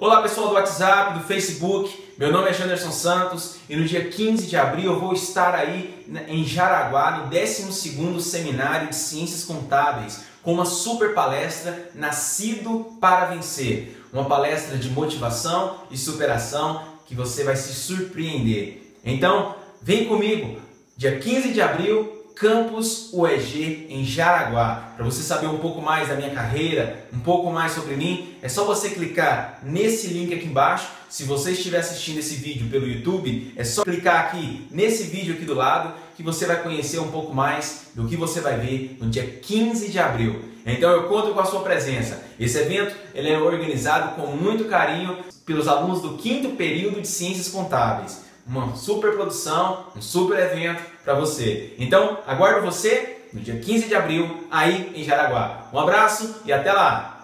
Olá pessoal do WhatsApp, do Facebook, meu nome é Janderson Santos e no dia 15 de abril eu vou estar aí em Jaraguá no 12º Seminário de Ciências Contábeis com uma super palestra Nascido para Vencer, uma palestra de motivação e superação que você vai se surpreender. Então vem comigo, dia 15 de abril, Campus UEG em Jaraguá. Para você saber um pouco mais da minha carreira, um pouco mais sobre mim, é só você clicar nesse link aqui embaixo. Se você estiver assistindo esse vídeo pelo YouTube, é só clicar aqui nesse vídeo aqui do lado que você vai conhecer um pouco mais do que você vai ver no dia 15 de abril. Então eu conto com a sua presença. Esse evento ele é organizado com muito carinho pelos alunos do 5º período de Ciências Contábeis. Uma super produção, um super evento para você. Então, aguardo você no dia 15 de abril, aí em Jaraguá. Um abraço e até lá!